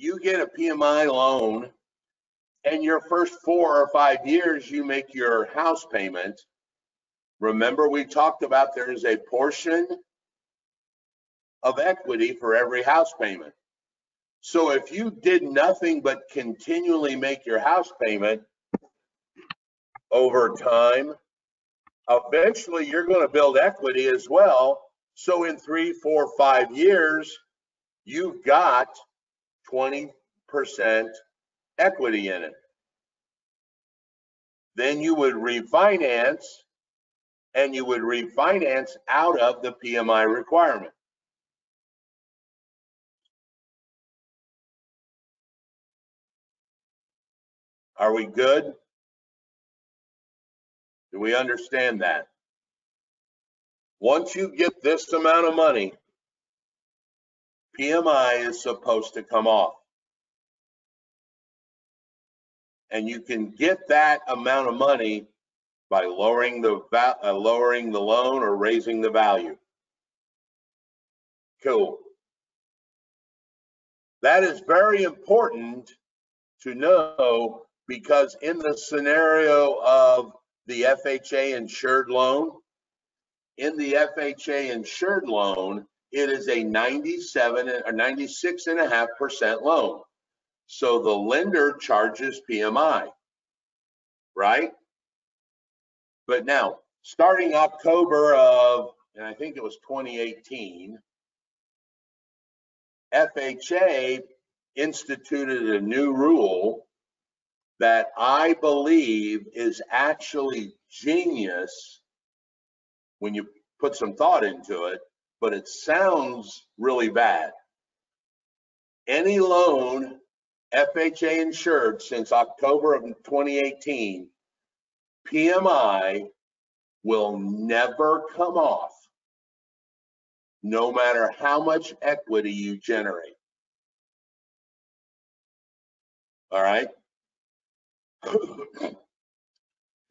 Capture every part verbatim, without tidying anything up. you get a P M I loan, and your first four or five years you make your house payment. Remember, we talked about there is a portion of equity for every house payment. So if you did nothing but continually make your house payment over time, eventually you're going to build equity as well. So in three, four, five years, you've got twenty percent equity in it. Then you would refinance, and you would refinance out of the P M I requirement. Are we good? Do we understand that? Once you get this amount of money, P M I is supposed to come off. And you can get that amount of money by lowering the uh, lowering the loan or raising the value. Cool. That is very important to know, because in the scenario of the F H A insured loan, in the F H A insured loan, it is a ninety-seven or ninety-six point five percent loan. So the lender charges P M I, right? But now, starting October of, and I think it was twenty eighteen, F H A instituted a new rule that I believe is actually genius when you put some thought into it, but it sounds really bad. Any loan F H A insured since October of twenty eighteen, P M I will never come off, no matter how much equity you generate. All right?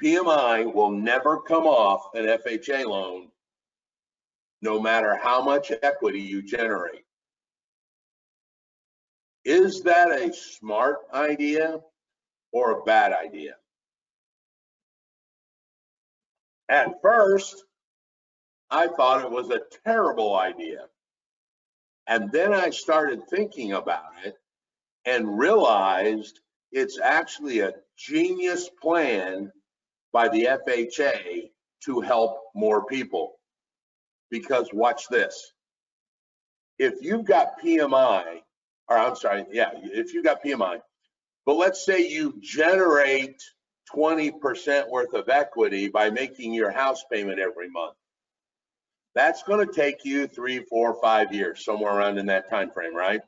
P M I will never come off an F H A loan, no matter how much equity you generate. Is that a smart idea or a bad idea? At first, I thought it was a terrible idea. And then I started thinking about it and realized it's actually a genius plan by the F H A to help more people. Because watch this. If you've got P M I, or I'm sorry, yeah, if you've got P M I, but let's say you generate twenty percent worth of equity by making your house payment every month. That's going to take you three, four, five years, somewhere around in that time frame, right?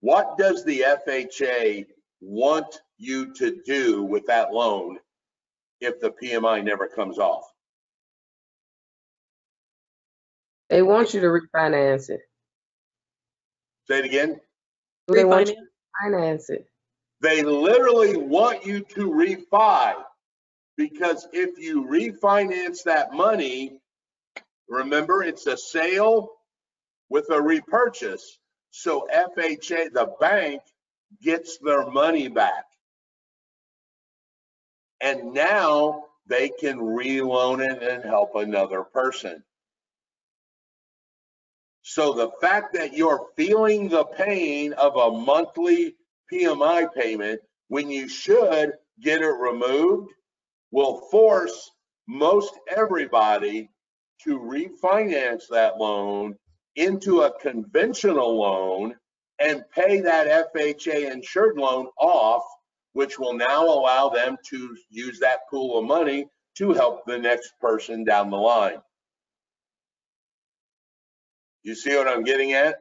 What does the F H A want you to do with that loan if the P M I never comes off? They want you to refinance it. Say it again. They want you to refinance it. They literally want you to refi, because if you refinance that money, remember, it's a sale with a repurchase. So F H A, the bank, gets their money back. And now they can reloan it and help another person. So the fact that you're feeling the pain of a monthly P M I payment when you should get it removed will force most everybody to refinance that loan into a conventional loan and pay that F H A insured loan off, which will now allow them to use that pool of money to help the next person down the line. You see what I'm getting at?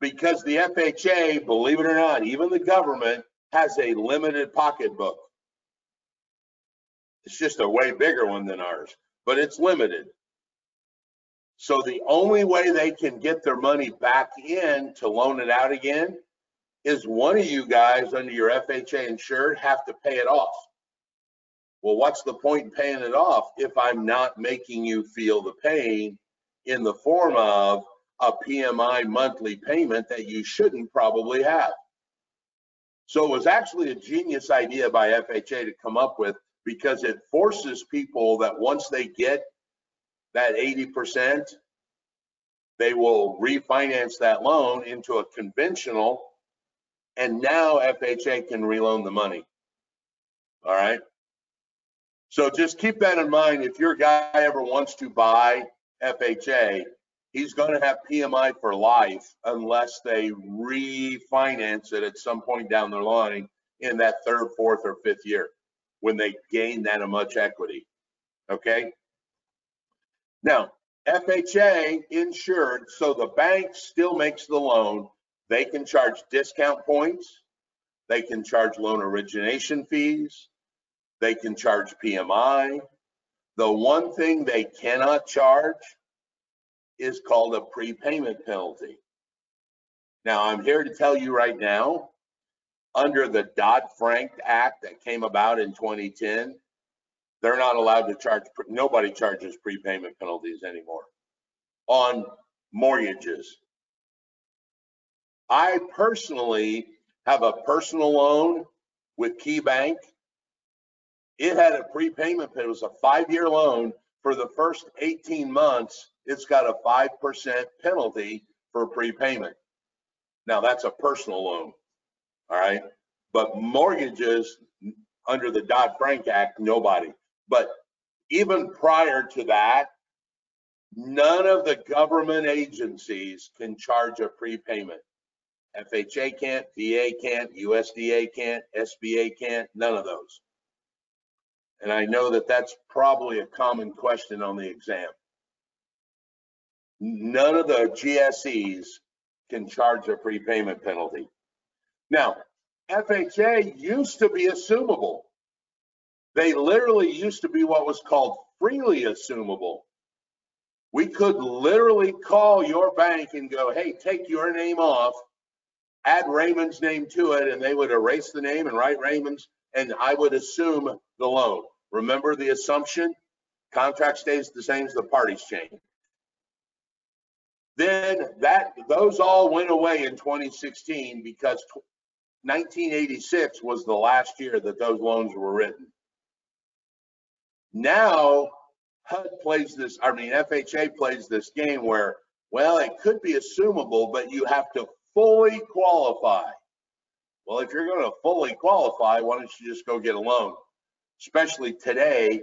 Because the F H A, believe it or not, even the government, has a limited pocketbook. It's just a way bigger one than ours, but it's limited. So the only way they can get their money back in to loan it out again is one of you guys under your F H A insured have to pay it off. Well, what's the point in paying it off if I'm not making you feel the pain in the form of a P M I monthly payment that you shouldn't probably have. So it was actually a genius idea by F H A to come up with, because it forces people that once they get that eighty percent, they will refinance that loan into a conventional, and now F H A can reloan the money. All right. So just keep that in mind. If your guy ever wants to buy F H A, he's going to have P M I for life unless they refinance it at some point down the line in that third, fourth, or fifth year when they gain that much equity. Okay. Now, F H A insured, so the bank still makes the loan. They can charge discount points. They can charge loan origination fees. They can charge P M I. The one thing they cannot charge is called a prepayment penalty. Now, I'm here to tell you right now, under the Dodd-Frank Act that came about in twenty ten, they're not allowed to charge, nobody charges prepayment penalties anymore on mortgages. I personally have a personal loan with Key Bank. It had a prepayment penalty. It was a five-year loan. For the first eighteen months, it's got a five percent penalty for prepayment. Now, that's a personal loan, all right? But mortgages under the Dodd-Frank Act, nobody. But even prior to that, none of the government agencies can charge a prepayment. F H A can't, V A can't, U S D A can't, S B A can't, none of those. And I know that that's probably a common question on the exam. None of the G S Es can charge a prepayment penalty. Now, F H A used to be assumable. They literally used to be what was called freely assumable. We could literally call your bank and go, hey, take your name off, add Raymond's name to it, and they would erase the name and write Raymond's, and I would assume the loan. Remember the assumption? Contract stays the same as the parties change. Then that those all went away in twenty sixteen, because nineteen eighty-six was the last year that those loans were written. Now H U D plays this, I mean F H A plays this game where, well, it could be assumable, but you have to fully qualify. Well, if you're going to fully qualify, why don't you just go get a loan? Especially today,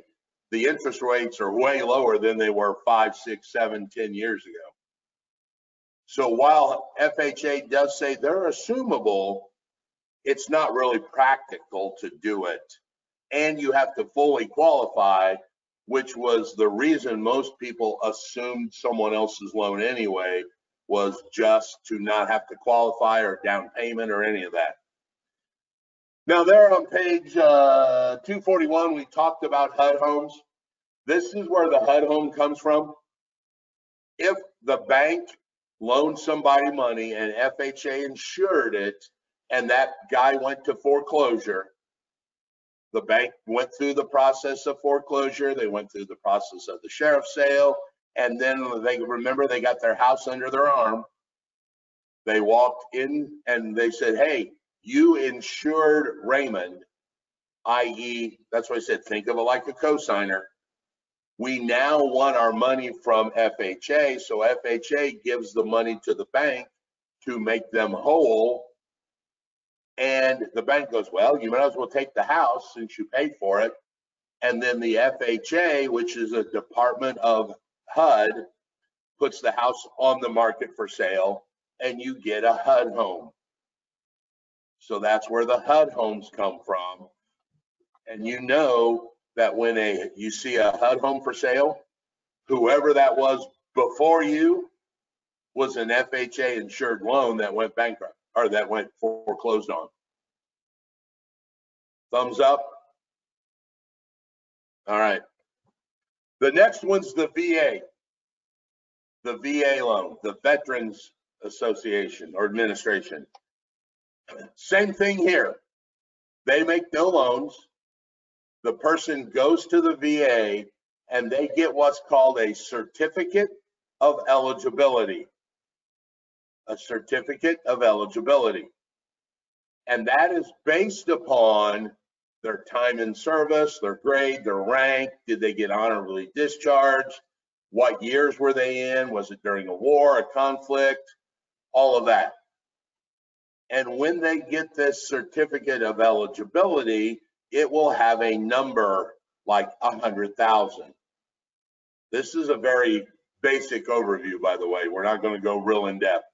the interest rates are way lower than they were five, six, seven, ten years ago. So while F H A does say they're assumable, it's not really practical to do it. And you have to fully qualify, which was the reason most people assumed someone else's loan anyway, was just to not have to qualify or down payment or any of that. Now there on page uh, two forty-one, we talked about H U D homes. This is where the H U D home comes from. If the bank loaned somebody money and F H A insured it, and that guy went to foreclosure, the bank went through the process of foreclosure, they went through the process of the sheriff's sale, and then they remember they got their house under their arm. They walked in and they said, hey, you insured Raymond, that is, that's why I said, think of it like a cosigner. We now want our money from F H A, so F H A gives the money to the bank to make them whole. And the bank goes, well, you might as well take the house since you paid for it. And then the F H A, which is a department of H U D, puts the house on the market for sale, and you get a H U D home. So that's where the H U D homes come from. And you know that when a you see a H U D home for sale, whoever that was before you was an F H A insured loan that went bankrupt or that went foreclosed on. Thumbs up. All right. The next one's the V A, the V A loan, the Veterans Association or Administration. Same thing here. They make no loans. The person goes to the V A and they get what's called a certificate of eligibility. a certificate of eligibility. And that is based upon their time in service, their grade, their rank, did they get honorably discharged, what years were they in, was it during a war, a conflict, all of that. And when they get this certificate of eligibility, it will have a number like one hundred thousand. This is a very basic overview, by the way. We're not going to go real in depth.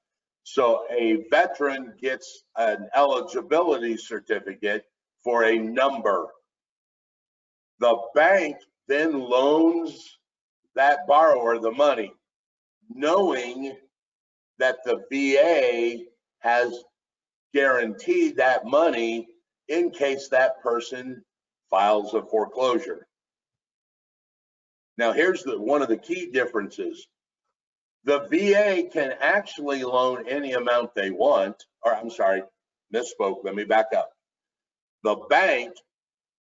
So a veteran gets an eligibility certificate for a number. The bank then loans that borrower the money, knowing that the V A has guaranteed that money in case that person files a foreclosure. Now, here's the, one of the key differences. The V A can actually loan any amount they want, or I'm sorry, misspoke, let me back up. The bank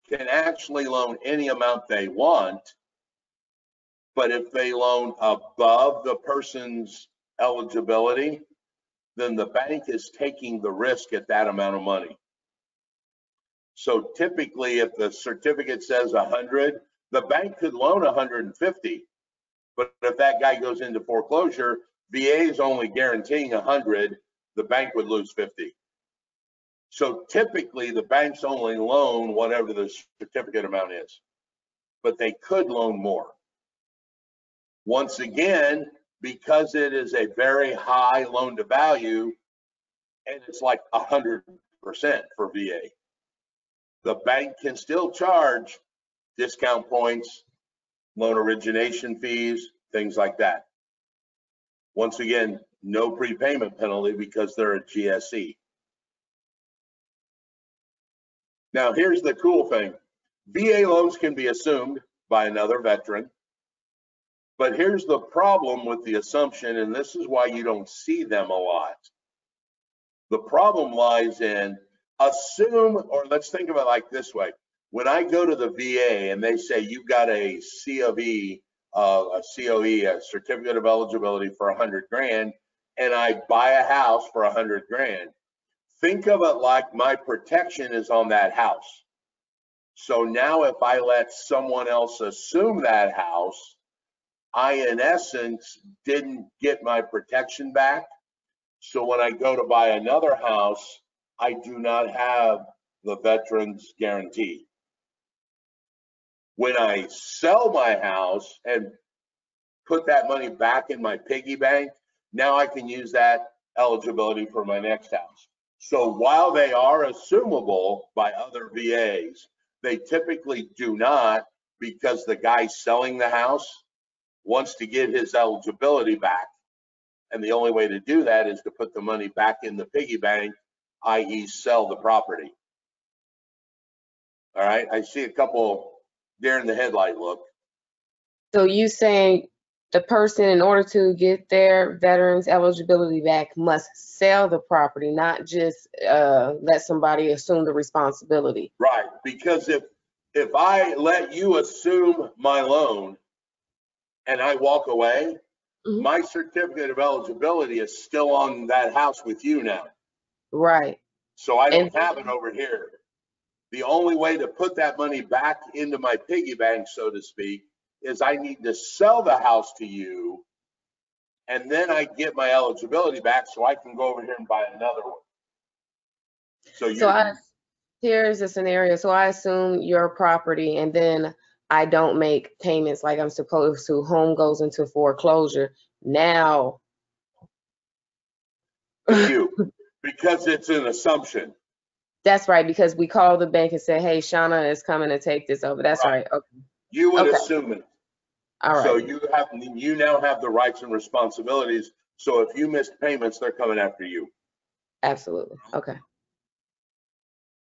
can actually loan any amount they want, but if they loan above the person's eligibility, then the bank is taking the risk at that amount of money. So typically, if the certificate says one hundred, the bank could loan one hundred fifty, but if that guy goes into foreclosure, V A is only guaranteeing one hundred, the bank would lose fifty. So typically, the banks only loan whatever the certificate amount is, but they could loan more. Once again, because it is a very high loan to value, and it's like one hundred percent for V A, the bank can still charge discount points, loan origination fees, things like that. Once again, no prepayment penalty because they're a G S E. Now, here's the cool thing. V A loans can be assumed by another veteran, but here's the problem with the assumption, and this is why you don't see them a lot. The problem lies in assume, or let's think of it like this way. When I go to the V A and they say, you've got a C O E, uh, a C O E, a certificate of eligibility for a hundred grand, and I buy a house for a hundred grand, think of it like my protection is on that house. So now if I let someone else assume that house, I, in essence, didn't get my protection back. So when I go to buy another house, I do not have the veteran's guarantee. When I sell my house and put that money back in my piggy bank, now I can use that eligibility for my next house. So while they are assumable by other V As, they typically do not, because the guy selling the house wants to get his eligibility back. And the only way to do that is to put the money back in the piggy bank, that is sell the property. All right, I see a couple deer in the headlight look. So you saying the person, in order to get their veterans eligibility back, must sell the property, not just uh, let somebody assume the responsibility. Right, because if, if I let you assume my loan and I walk away, mm-hmm. my certificate of eligibility is still on that house with you now. Right. So I don't and have it over here. The only way to put that money back into my piggy bank, so to speak, is I need to sell the house to you, and then I get my eligibility back so I can go over here and buy another one. So, you so I, here's a scenario. So I assume your property, and then I don't make payments like I'm supposed to. Home goes into foreclosure. Now. You, because it's an assumption. That's right, because we called the bank and said, hey, Shauna is coming to take this over. That's right. right. Okay. You would okay. assume it. All right. So you, have, you now have the rights and responsibilities. So if you missed payments, they're coming after you. Absolutely. Okay.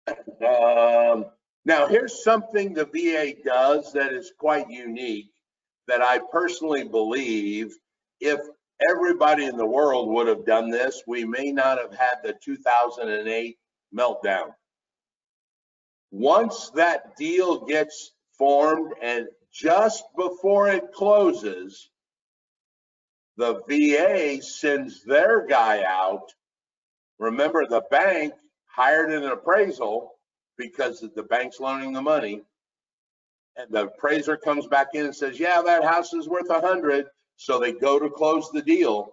Um, Now, here's something the V A does that is quite unique that I personally believe if everybody in the world would have done this, we may not have had the two thousand eight meltdown. Once that deal gets formed and just before it closes, The V A sends their guy out. Remember, the bank hired an appraisal because the bank's loaning the money. And the appraiser comes back in and says, yeah, that house is worth a hundred. So they go to close the deal.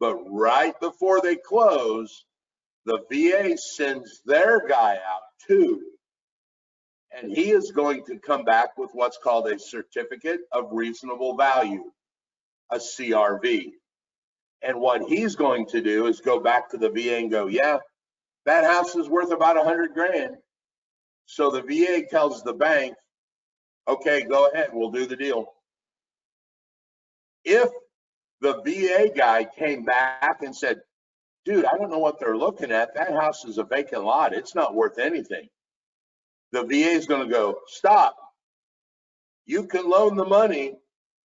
But right before they close, the V A sends their guy out too. And he is going to come back with what's called a certificate of reasonable value, a C R V. And what he's going to do is go back to the V A and go, yeah, that house is worth about a hundred grand. So the V A tells the bank, okay, go ahead, we'll do the deal. If the V A guy came back and said, dude, I don't know what they're looking at. That house is a vacant lot. It's not worth anything. The V A is going to go, stop. You can loan the money,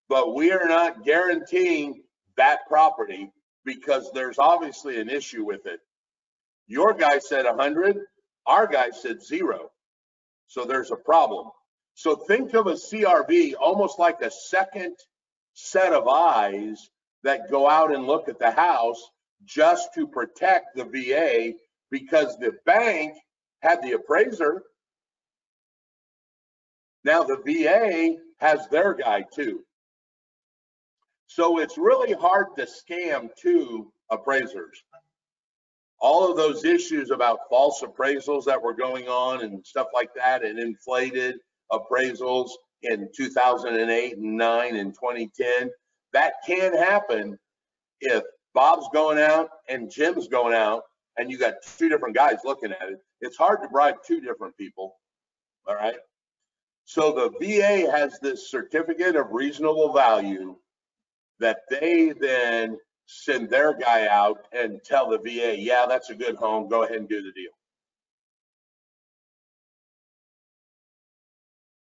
but we are not guaranteeing that property because there's obviously an issue with it. Your guy said a hundred, our guy said zero. So there's a problem. So think of a C R V almost like a second set of eyes that go out and look at the house just to protect the V A because the bank had the appraiser. Now the V A has their guy too. So it's really hard to scam two appraisers. All of those issues about false appraisals that were going on and stuff like that, and inflated appraisals in two thousand eight and nine and twenty ten, that can happen if Bob's going out and Jim's going out and you got two different guys looking at it. It's hard to bribe two different people, all right? So the V A has this certificate of reasonable value that they then send their guy out and tell the V A, yeah, that's a good home, go ahead and do the deal.